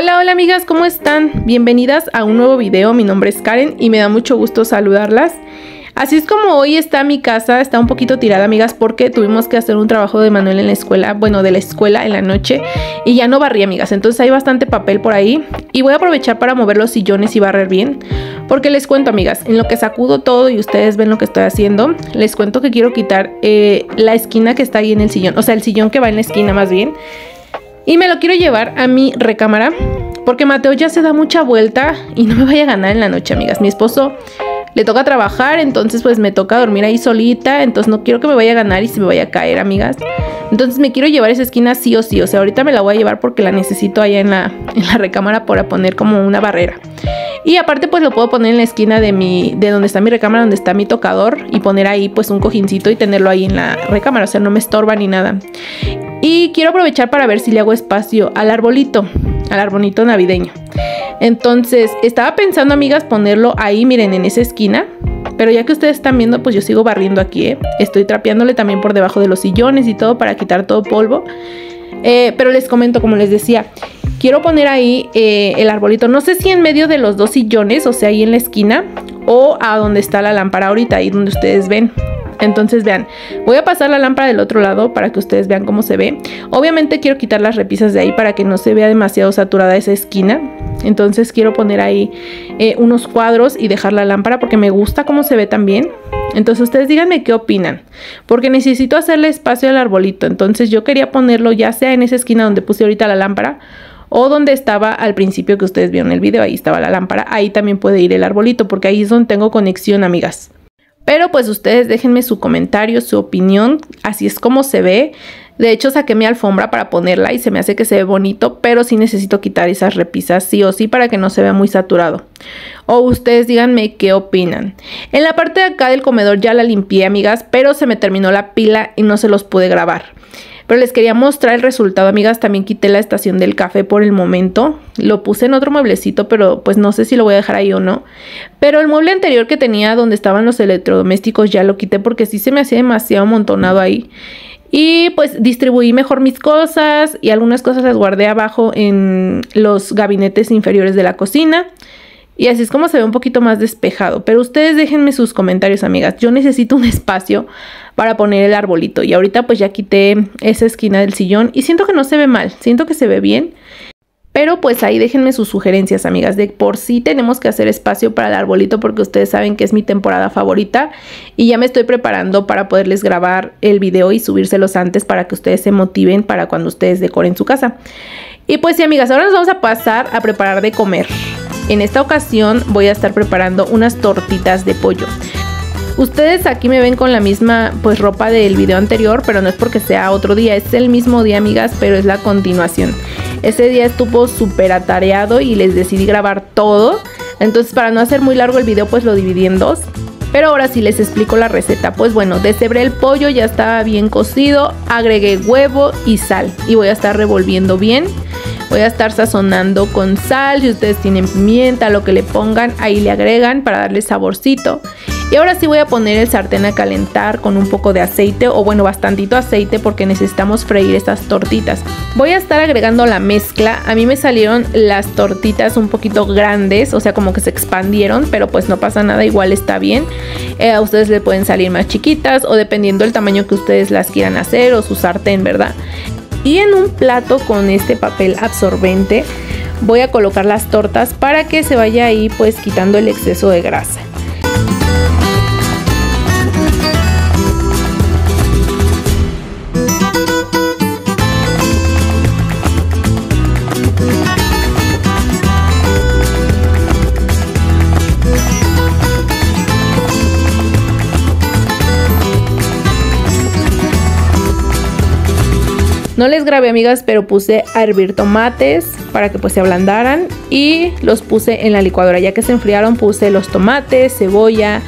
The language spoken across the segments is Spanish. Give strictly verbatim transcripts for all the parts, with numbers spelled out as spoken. Hola, hola amigas, ¿cómo están? Bienvenidas a un nuevo video, mi nombre es Karen y me da mucho gusto saludarlas. Así es como hoy está mi casa, está un poquito tirada amigas porque tuvimos que hacer un trabajo de Manuel en la escuela, bueno de la escuela en la noche y ya no barrí amigas, entonces hay bastante papel por ahí y voy a aprovechar para mover los sillones y barrer bien. Porque les cuento amigas, en lo que sacudo todo y ustedes ven lo que estoy haciendo, les cuento que quiero quitar eh, la esquina que está ahí en el sillón, o sea el sillón que va en la esquina más bien. Y me lo quiero llevar a mi recámara porque Mateo ya se da mucha vuelta y no me vaya a ganar en la noche, amigas. Mi esposo le toca trabajar, entonces pues me toca dormir ahí solita, entonces no quiero que me vaya a ganar y se me vaya a caer, amigas. Entonces me quiero llevar esa esquina sí o sí, o sea, ahorita me la voy a llevar porque la necesito allá en la, en la recámara para poner como una barrera. Y aparte pues lo puedo poner en la esquina de, mi, de donde está mi recámara, donde está mi tocador y poner ahí pues un cojincito y tenerlo ahí en la recámara, o sea, no me estorba ni nada. Y quiero aprovechar para ver si le hago espacio al arbolito, al arbolito navideño. Entonces, estaba pensando, amigas, ponerlo ahí, miren, en esa esquina. Pero ya que ustedes están viendo, pues yo sigo barriendo aquí, ¿eh? Estoy trapeándole también por debajo de los sillones y todo para quitar todo polvo. Eh, pero les comento, como les decía, quiero poner ahí eh, el arbolito. No sé si en medio de los dos sillones, o sea, ahí en la esquina, o a donde está la lámpara ahorita, ahí donde ustedes ven. Entonces vean, voy a pasar la lámpara del otro lado para que ustedes vean cómo se ve. Obviamente quiero quitar las repisas de ahí para que no se vea demasiado saturada esa esquina. Entonces quiero poner ahí eh, unos cuadros y dejar la lámpara porque me gusta cómo se ve también. Entonces ustedes díganme qué opinan, porque necesito hacerle espacio al arbolito. Entonces yo quería ponerlo ya sea en esa esquina donde puse ahorita la lámpara o donde estaba al principio que ustedes vieron el video, ahí estaba la lámpara. Ahí también puede ir el arbolito porque ahí es donde tengo conexión, amigas. Pero pues ustedes déjenme su comentario, su opinión, así es como se ve. De hecho saqué mi alfombra para ponerla y se me hace que se ve bonito, pero sí necesito quitar esas repisas sí o sí para que no se vea muy saturado. O ustedes díganme qué opinan. En la parte de acá del comedor ya la limpié, amigas, pero se me terminó la pila y no se los pude grabar. Pero les quería mostrar el resultado, amigas. También quité la estación del café por el momento. Lo puse en otro mueblecito, pero pues no sé si lo voy a dejar ahí o no. Pero el mueble anterior que tenía donde estaban los electrodomésticos ya lo quité porque sí se me hacía demasiado amontonado ahí. Y pues distribuí mejor mis cosas y algunas cosas las guardé abajo en los gabinetes inferiores de la cocina. Y así es como se ve un poquito más despejado. Pero ustedes déjenme sus comentarios, amigas. Yo necesito un espacio para poner el arbolito. Y ahorita pues ya quité esa esquina del sillón. Y siento que no se ve mal. Siento que se ve bien. Pero pues ahí déjenme sus sugerencias, amigas. De por sí tenemos que hacer espacio para el arbolito. Porque ustedes saben que es mi temporada favorita. Y ya me estoy preparando para poderles grabar el video y subírselos antes. Para que ustedes se motiven para cuando ustedes decoren su casa. Y pues sí, amigas. Ahora nos vamos a pasar a preparar de comer. En esta ocasión voy a estar preparando unas tortitas de pollo. Ustedes aquí me ven con la misma pues ropa del video anterior, pero no es porque sea otro día, es el mismo día, amigas, pero es la continuación. Ese día estuvo súper atareado y les decidí grabar todo, entonces para no hacer muy largo el video pues lo dividí en dos. Pero ahora sí les explico la receta. Pues bueno, deshebré el pollo, ya estaba bien cocido, agregué huevo y sal y voy a estar revolviendo bien. Voy a estar sazonando con sal, si ustedes tienen pimienta, lo que le pongan, ahí le agregan para darle saborcito. Y ahora sí voy a poner el sartén a calentar con un poco de aceite, o bueno, bastantito aceite porque necesitamos freír estas tortitas. Voy a estar agregando la mezcla. A mí me salieron las tortitas un poquito grandes, o sea, como que se expandieron, pero pues no pasa nada, igual está bien. Eh, a ustedes le pueden salir más chiquitas o dependiendo del tamaño que ustedes las quieran hacer o su sartén, ¿verdad? Y en un plato con este papel absorbente voy a colocar las tortas para que se vaya ahí pues quitando el exceso de grasa. No les grabé, amigas, pero puse a hervir tomates para que pues se ablandaran y los puse en la licuadora. Ya que se enfriaron puse los tomates, cebolla,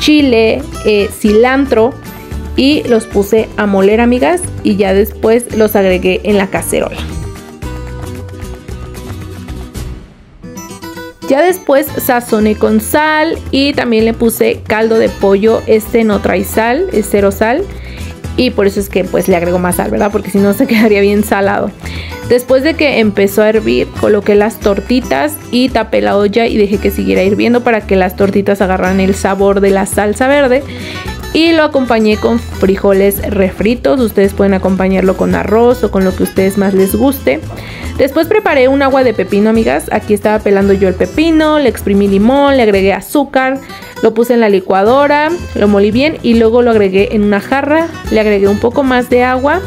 chile, eh, cilantro y los puse a moler, amigas, y ya después los agregué en la cacerola. Ya después sazoné con sal y también le puse caldo de pollo. Este no trae sal, es cero sal. Y por eso es que pues le agrego más sal, ¿verdad? Porque si no se quedaría bien salado. Después de que empezó a hervir, coloqué las tortitas y tapé la olla y dejé que siguiera hirviendo para que las tortitas agarraran el sabor de la salsa verde. Y lo acompañé con frijoles refritos. Ustedes pueden acompañarlo con arroz o con lo que ustedes más les guste. Después preparé un agua de pepino, amigas. Aquí estaba pelando yo el pepino, le exprimí limón, le agregué azúcar, lo puse en la licuadora, lo molí bien y luego lo agregué en una jarra. Le agregué un poco más de agua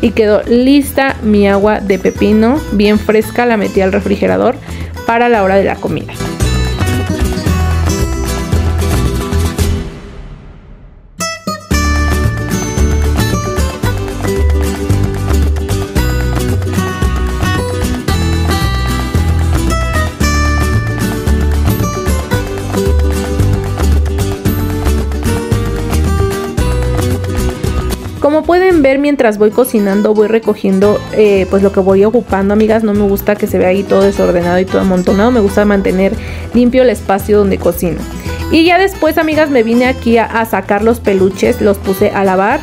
y quedó lista mi agua de pepino, bien fresca. La metí al refrigerador para la hora de la comida. Como pueden ver, mientras voy cocinando voy recogiendo eh, pues lo que voy ocupando, amigas. No me gusta que se vea ahí todo desordenado y todo amontonado, me gusta mantener limpio el espacio donde cocino. Y ya después, amigas, me vine aquí a, a sacar los peluches, los puse a lavar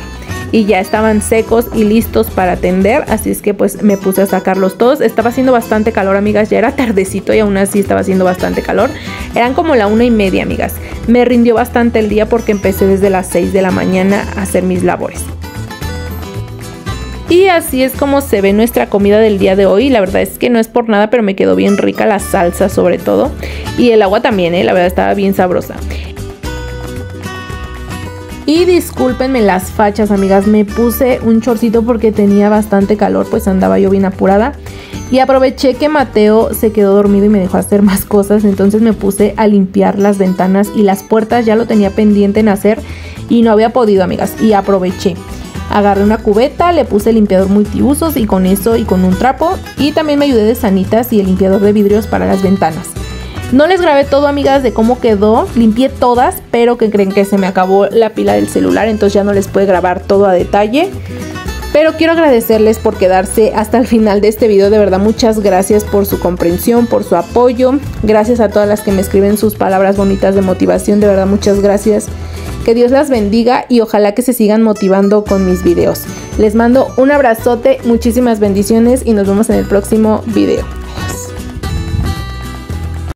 y ya estaban secos y listos para tender, así es que pues me puse a sacarlos todos. Estaba haciendo bastante calor, amigas, ya era tardecito y aún así estaba haciendo bastante calor. Eran como la una y media, amigas. Me rindió bastante el día porque empecé desde las seis de la mañana a hacer mis labores. Y así es como se ve nuestra comida del día de hoy. La verdad es que no es por nada, pero me quedó bien rica la salsa sobre todo. Y el agua también, ¿eh? La verdad estaba bien sabrosa. Y discúlpenme las fachas, amigas. Me puse un chorcito porque tenía bastante calor, pues andaba yo bien apurada. Y aproveché que Mateo se quedó dormido y me dejó hacer más cosas. Entonces me puse a limpiar las ventanas y las puertas. Ya lo tenía pendiente en hacer y no había podido, amigas. Y aproveché. Agarré una cubeta, le puse el limpiador multiusos y con eso y con un trapo. Y también me ayudé de sanitas y el limpiador de vidrios para las ventanas. No les grabé todo, amigas, de cómo quedó. Limpié todas, pero que creen que se me acabó la pila del celular, entonces ya no les pude grabar todo a detalle. Pero quiero agradecerles por quedarse hasta el final de este video. De verdad, muchas gracias por su comprensión, por su apoyo. Gracias a todas las que me escriben sus palabras bonitas de motivación. De verdad, muchas gracias. Que Dios las bendiga y ojalá que se sigan motivando con mis videos. Les mando un abrazote, muchísimas bendiciones y nos vemos en el próximo video.